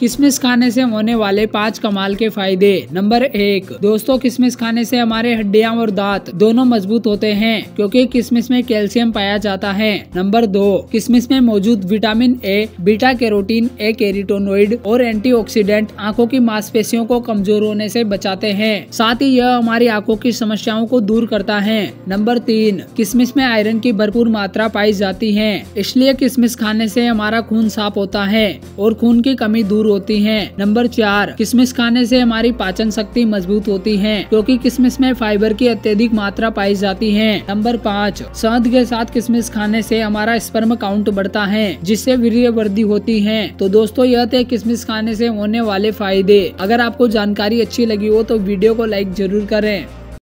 किशमिश खाने से होने वाले 5 कमाल के फायदे। नंबर 1, दोस्तों किशमिश खाने से हमारे हड्डियां और दांत दोनों मजबूत होते हैं क्योंकि किशमिश में कैल्शियम पाया जाता है। नंबर 2, किशमिश में मौजूद vitamin A, beta carotene, A carotenoid और एंटीऑक्सीडेंट आंखों की मांसपेशियों को कमजोर होने से बचाते हैं, साथ ही यह हमारी आंखों की समस्याओं को दूर करता है। नंबर 3, किशमिश में आयरन की भरपूर मात्रा पाई जाती है, इसलिए किशमिश खाने से हमारा खून साफ होता है और खून की कमी दूर होती है। नंबर 4, किशमिश खाने से हमारी पाचन शक्ति मजबूत होती है क्योंकि किशमिश में फाइबर की अत्यधिक मात्रा पाई जाती है। नंबर 5, शहद के साथ किशमिश खाने से हमारा स्पर्म काउंट बढ़ता है जिससे वीर्य वृद्धि होती है। तो दोस्तों यह थे किशमिश खाने से होने वाले फायदे। अगर आपको जानकारी अच्छी लगी हो तो वीडियो को लाइक जरूर करें।